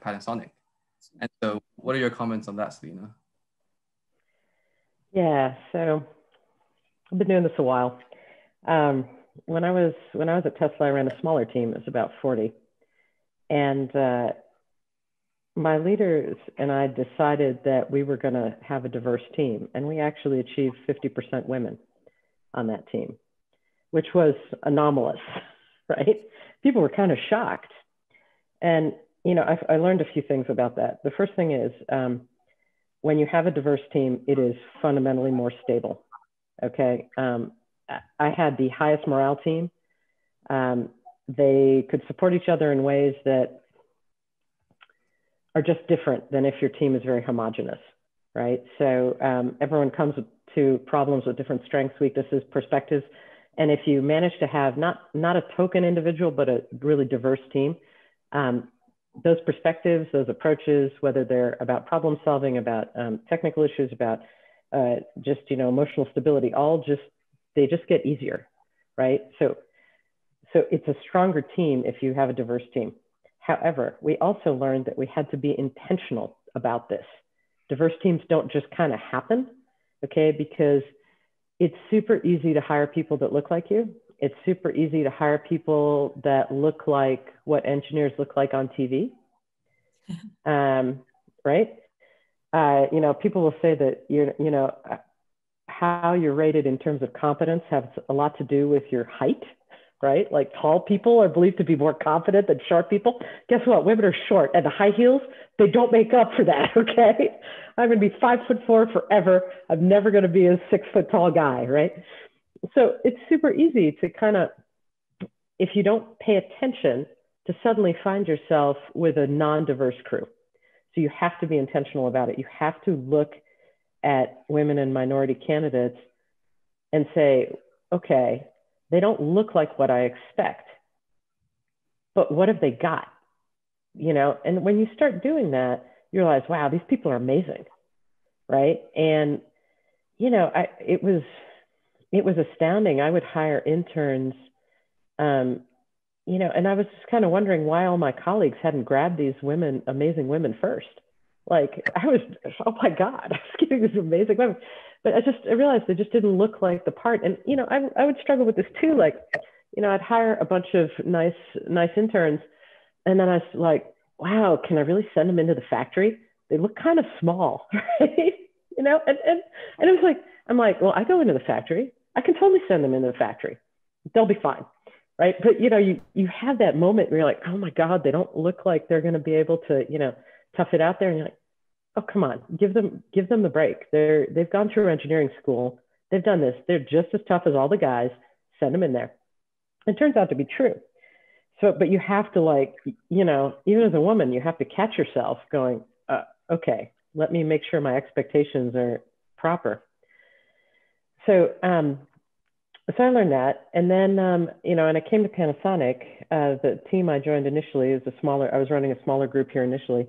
Panasonic. And so what are your comments on that, Celina? Yeah, so I've been doing this a while. When I was at Tesla, I ran a smaller team. It was about 40. And my leaders and I decided that we were going to have a diverse team. And we actually achieved 50% women on that team, which was anomalous, right? People were kind of shocked. And, you know, I learned a few things about that. The first thing is when you have a diverse team, it is fundamentally more stable, okay? I had the highest morale team. They could support each other in ways that are just different than if your team is very homogenous, right? So everyone comes to problems with different strengths, weaknesses, perspectives. And if you manage to have not a token individual, but a really diverse team, those perspectives, those approaches, whether they're about problem solving, about technical issues, about just, you know, emotional stability, they just get easier, right? So it's a stronger team if you have a diverse team. However, we also learned that we had to be intentional about this. Diverse teams don't just kind of happen, okay? Because it's super easy to hire people that look like you. It's super easy to hire people that look like what engineers look like on TV, right? You know, people will say that, you know, how you're rated in terms of competence has a lot to do with your height, right? Like tall people are believed to be more confident than short people. Guess what? Women are short and the high heels, they don't make up for that, okay? I'm gonna be 5'4" forever. I'm never gonna be a 6 foot tall guy, right? So it's super easy to kind of, if you don't pay attention, to suddenly find yourself with a non-diverse crew. So you have to be intentional about it. You have to look at women and minority candidates and say, okay, they don't look like what I expect, but what have they got? You know, and when you start doing that, you realize, wow, these people are amazing, right? And, you know, it was astounding. I would hire interns, you know, and I was just kind of wondering why all my colleagues hadn't grabbed these women, amazing women first. Like I was, oh my God, I was getting these amazing women. But I realized they just didn't look like the part. And, you know, I would struggle with this too. Like, you know, I'd hire a bunch of nice interns. And then I was like, wow, can I really send them into the factory? They look kind of small, right? You know, and it was like, I'm like, well, I go into the factory. I can totally send them into the factory. They'll be fine, right? But, you know, you have that moment where you're like, oh my God, they don't look like they're going to be able to, you know, tough it out there. And you're like, oh, come on, give them the break. They've gone through engineering school. They've done this. They're just as tough as all the guys. Send them in there. It turns out to be true. So, but you have to, like, you know, even as a woman, you have to catch yourself going, okay, let me make sure my expectations are proper. So, so I learned that. And then, you know, and I came to Panasonic. The team I joined initially is I was running a smaller group here initially.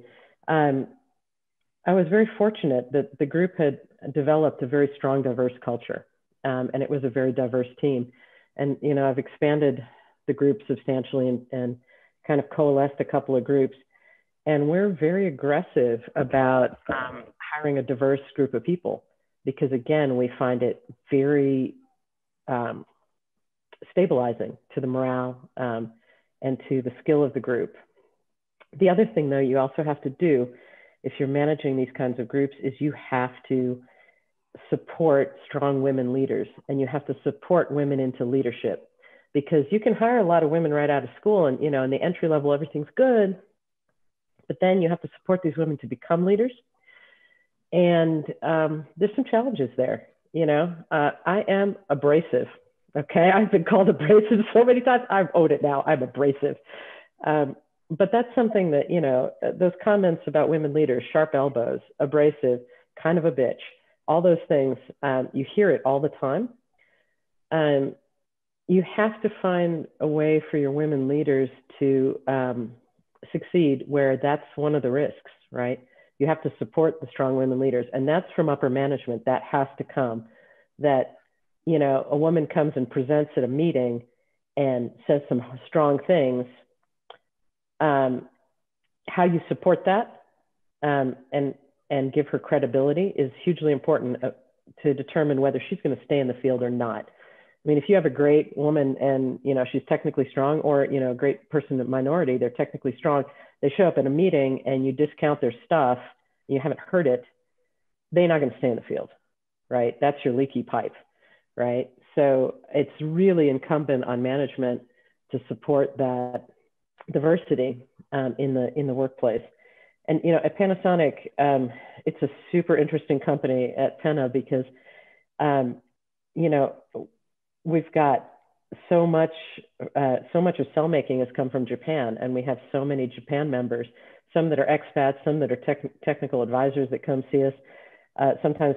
I was very fortunate that the group had developed a very strong, diverse culture, and it was a very diverse team. And, you know, I've expanded the group substantially and kind of coalesced a couple of groups. And we're very aggressive about hiring a diverse group of people because, again, we find it very stabilizing to the morale and to the skill of the group. The other thing, though, you also have to do if you're managing these kinds of groups is you have to support strong women leaders and you have to support women into leadership, because you can hire a lot of women right out of school and, you know, in the entry level, everything's good, but then you have to support these women to become leaders. And there's some challenges there, you know. I am abrasive, okay? I've been called abrasive so many times. I've owned it now, I'm abrasive. But that's something that, you know, those comments about women leaders, sharp elbows, abrasive, kind of a bitch, all those things, you hear it all the time. You have to find a way for your women leaders to succeed where that's one of the risks, right? You have to support the strong women leaders, and that's from upper management. That has to come, that, you know, a woman comes and presents at a meeting and says some strong things, how you support that and give her credibility is hugely important to determine whether she's going to stay in the field or not. I mean, if you have a great woman and, you know, she's technically strong, or, you know, a great person in minority, they're technically strong, they show up at a meeting and you discount their stuff, you haven't heard it, they're not going to stay in the field, right? That's your leaky pipe, right? So it's really incumbent on management to support that diversity in the workplace. And, you know, at Panasonic, it's a super interesting company at Pena, because, you know, we've got so much of cell making has come from Japan, and we have so many Japan members, some that are expats, some that are technical advisors that come see us. Sometimes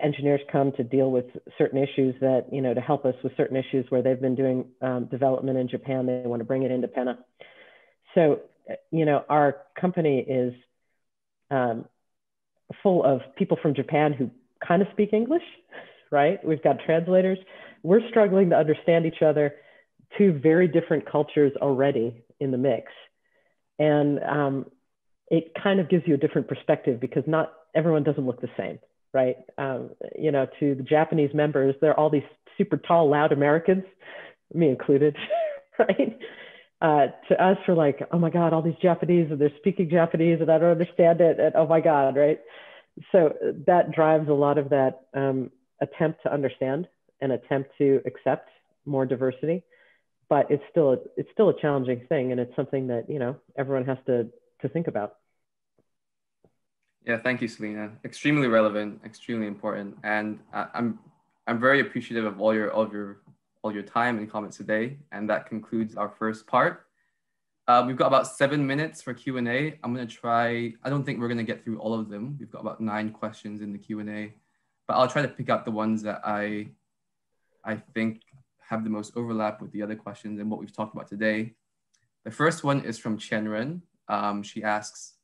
engineers come to deal with certain issues that, you know, to help us with certain issues where they've been doing development in Japan, they want to bring it into Pena. So, you know, our company is full of people from Japan who kind of speak English, right? We've got translators. We're struggling to understand each other, two very different cultures already in the mix. And it kind of gives you a different perspective, because not everyone doesn't look the same, right? You know, to the Japanese members, they're all these super tall, loud Americans, me included, right? To us, we're like, oh my God, all these Japanese, and they're speaking Japanese and I don't understand it, and oh my God, right? So that drives a lot of that attempt to understand, an attempt to accept more diversity, but it's still a challenging thing. And it's something that, you know, everyone has to think about. Yeah, thank you, Celina. Extremely relevant, extremely important. And I'm very appreciative of all your time and comments today. And that concludes our first part. We've got about 7 minutes for Q&A. I'm gonna try, I don't think we're gonna get through all of them. We've got about 9 questions in the Q&A, but I'll try to pick out the ones that I think have the most overlap with the other questions and what we've talked about today. The first one is from Chen Ren. She asks,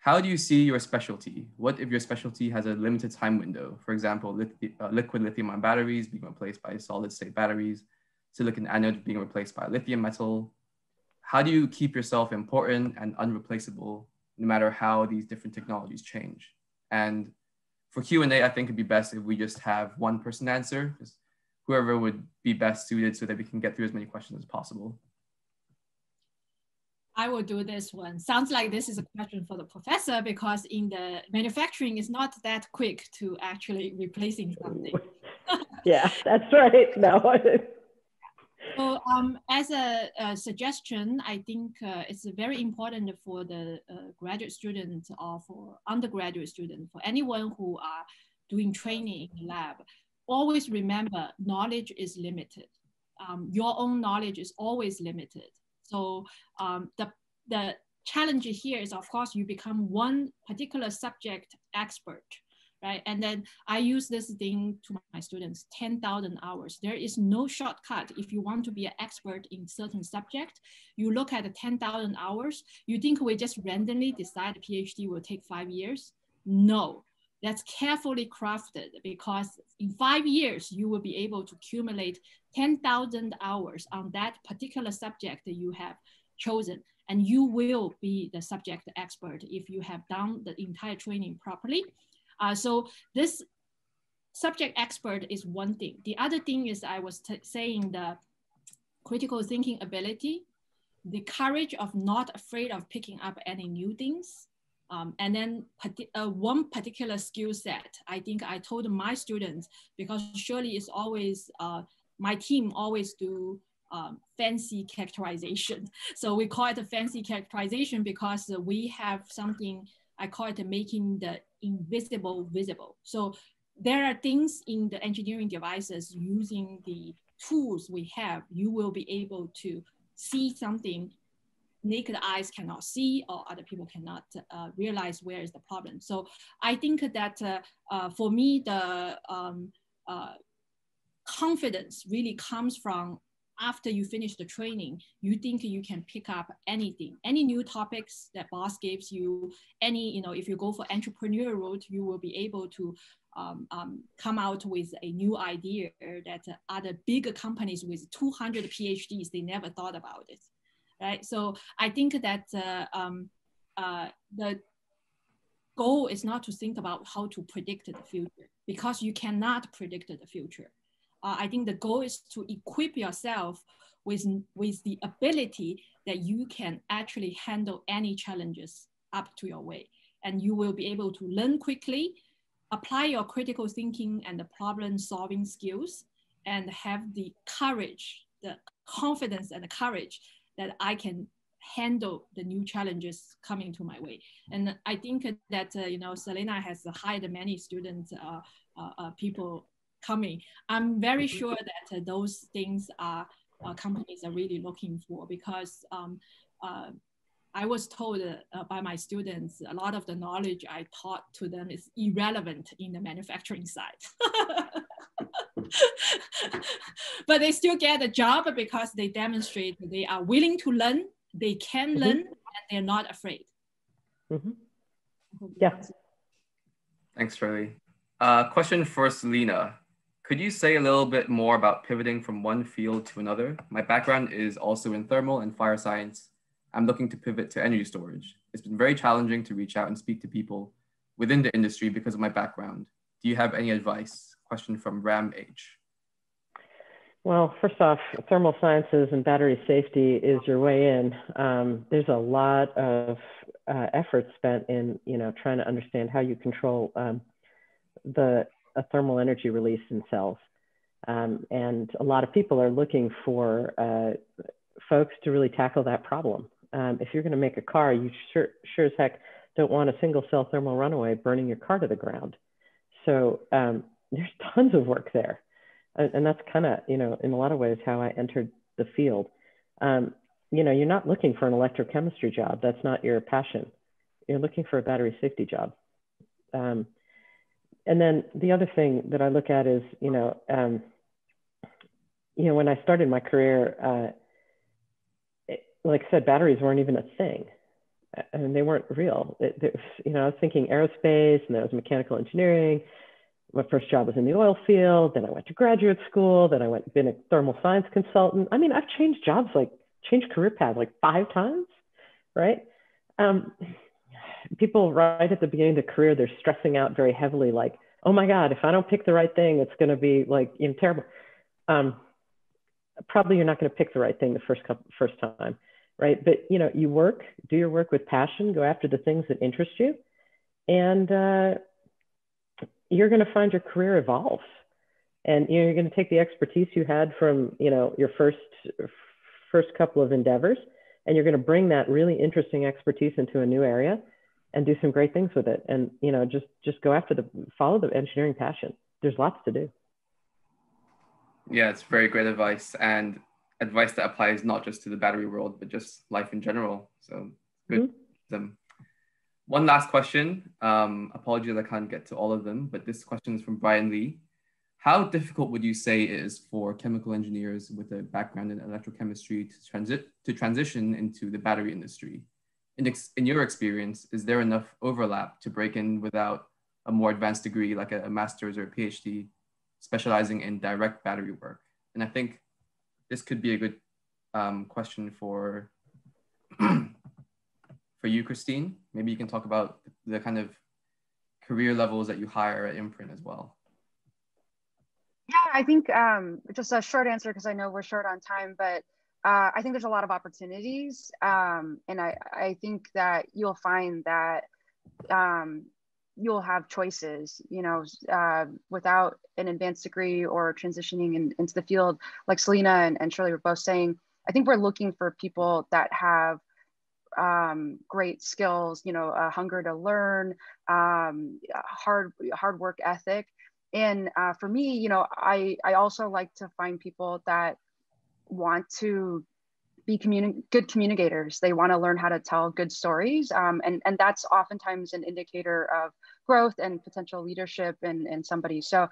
how do you see your specialty? What if your specialty has a limited time window? For example, liquid lithium-ion batteries being replaced by solid state batteries, silicon anode being replaced by lithium metal. How do you keep yourself important and unreplaceable no matter how these different technologies change? And for Q&A, I think it'd be best if we just have one person answer. Just whoever would be best suited so that we can get through as many questions as possible. I will do this one. Sounds like this is a question for the professor, because in the manufacturing, it's not that quick to actually replacing something. Yeah, that's right. No. So as a suggestion, I think it's very important for the graduate student or for undergraduate student, for anyone who are doing training in the lab, always remember knowledge is limited. Your own knowledge is always limited. So the challenge here is, of course, you become one particular subject expert, right? And then I use this thing to my students, 10,000 hours. There is no shortcut. If you want to be an expert in certain subject, you look at the 10,000 hours. You think we just randomly decide a PhD will take 5 years? No, that's carefully crafted, because in 5 years, you will be able to accumulate 10,000 hours on that particular subject that you have chosen. And you will be the subject expert if you have done the entire training properly. So this subject expert is one thing. The other thing is, I was saying, the critical thinking ability, the courage of not afraid of picking up any new things. And then one particular skill set, I think I told my students, because Shirley is always, my team always do fancy characterization. So we call it a fancy characterization because we have something, I call it making the invisible visible. So there are things in the engineering devices, using the tools we have, you will be able to see something naked eyes cannot see, or other people cannot realize where is the problem. So I think that for me, the confidence really comes from after you finish the training, you think you can pick up anything, any new topics that boss gives you, any, you know, if you go for entrepreneurial route, you will be able to come out with a new idea that other bigger companies with 200 PhDs, they never thought about it, right? So I think that the goal is not to think about how to predict the future, because you cannot predict the future. I think the goal is to equip yourself with the ability that you can actually handle any challenges up to your way. And you will be able to learn quickly, apply your critical thinking and the problem solving skills, and have the courage, the confidence and the courage that I can handle the new challenges coming to my way. And I think that, you know, Celina has hired many students, people coming. I'm very sure that those things are companies are really looking for, because I was told by my students, a lot of the knowledge I taught to them is irrelevant in the manufacturing side. But they still get a job because they demonstrate they are willing to learn, they can learn, and they're not afraid. Yeah. Thanks, Shirley. Question for Celina. Could you say a little bit more about pivoting from one field to another? My background is also in thermal and fire science. I'm looking to pivot to energy storage. It's been very challenging to reach out and speak to people within the industry because of my background. Do you have any advice? Question from Ram H. Well, first off, thermal sciences and battery safety is your way in. There's a lot of effort spent in, you know, trying to understand how you control a thermal energy release in cells. And a lot of people are looking for folks to really tackle that problem. If you're going to make a car, you sure as heck don't want a single cell thermal runaway burning your car to the ground. So there's tons of work there. And that's kind of, you know, in a lot of ways how I entered the field. You know, you're not looking for an electrochemistry job. That's not your passion. You're looking for a battery safety job. And then the other thing that I look at is, you know, when I started my career, like I said, batteries weren't even a thing. I mean, they weren't real. You know, I was thinking aerospace, and that was mechanical engineering. My first job was in the oil field. Then I went to graduate school. Then I went, been a thermal science consultant. I mean, I've changed jobs, changed career paths like 5 times, right? People right at the beginning of the career, they're stressing out very heavily, like, oh my God, if I don't pick the right thing, it's going to be like, you know, terrible. Probably you're not going to pick the right thing the first time, right? But, you know, you work, do your work with passion, go after the things that interest you, and you're going to find your career evolve. And, you know, you're going to take the expertise you had from, you know, your first couple of endeavors, and you're going to bring that really interesting expertise into a new area and do some great things with it. And, you know, just go after follow the engineering passion. There's lots to do. Yeah, it's very great advice, and advice that applies not just to the battery world, but just life in general. So good. One last question. Apologies, I can't get to all of them, but this question is from Brian Lee. How difficult would you say it is for chemical engineers with a background in electrochemistry to transition into the battery industry? In your experience, is there enough overlap to break in without a more advanced degree, like a master's or a PhD, specializing in direct battery work? And I think this could be a good question for, for you, Christine. Maybe you can talk about the kind of career levels that you hire at Imprint as well. Yeah, I think just a short answer, because I know we're short on time, but I think there's a lot of opportunities. And I think that you'll find that you'll have choices, you know, without an advanced degree or transitioning into the field. Like Celina and Shirley were both saying, I think we're looking for people that have great skills, you know, a hunger to learn, hard work ethic. And for me, you know, I also like to find people that want to be good communicators. They want to learn how to tell good stories. And that's oftentimes an indicator of growth and potential leadership in somebody. So,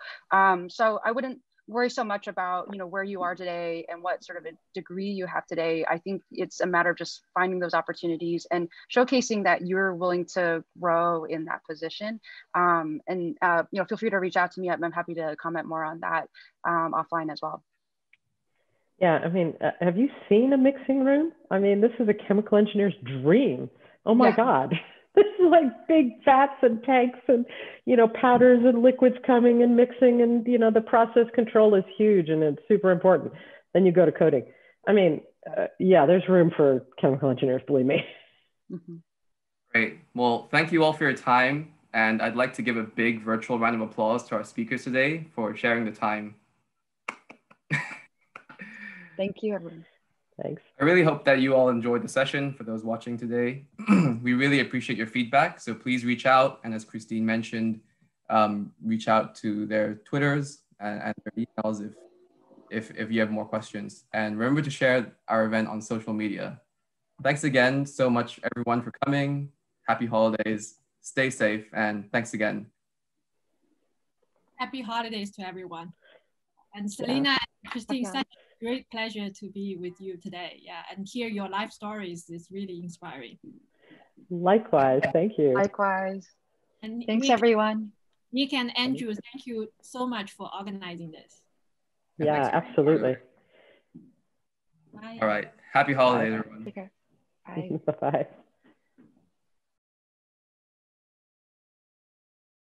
so I wouldn't worry so much about, you know, where you are today and what sort of a degree you have today. I think it's a matter of just finding those opportunities and showcasing that you're willing to grow in that position. You know, feel free to reach out to me. I'm happy to comment more on that offline as well. Yeah, I mean, have you seen a mixing room? I mean, this is a chemical engineer's dream. Oh my God. This is like big vats and tanks and, you know, powders and liquids coming and mixing, and, you know, the process control is huge and it's super important. Then you go to coding. I mean, yeah, there's room for chemical engineers, believe me. Great. Well, thank you all for your time. And I'd like to give a big virtual round of applause to our speakers today for sharing the time. Thank you, everyone. Thanks. I really hope that you all enjoyed the session for those watching today. We really appreciate your feedback. So please reach out. And as Christine mentioned, reach out to their Twitters and their emails if you have more questions. And remember to share our event on social media. Thanks again so much, everyone, for coming. Happy holidays. Stay safe. And thanks again. Happy holidays to everyone. And Celina and Christine, such a great pleasure to be with you today. Yeah, and hear your life stories is really inspiring. Likewise, thank you. Likewise. And thanks, everyone. Nick and Andrew, thank you so much for organizing this. Yeah, absolutely. Bye. All right, happy holidays, everyone. Take care. Bye. Bye.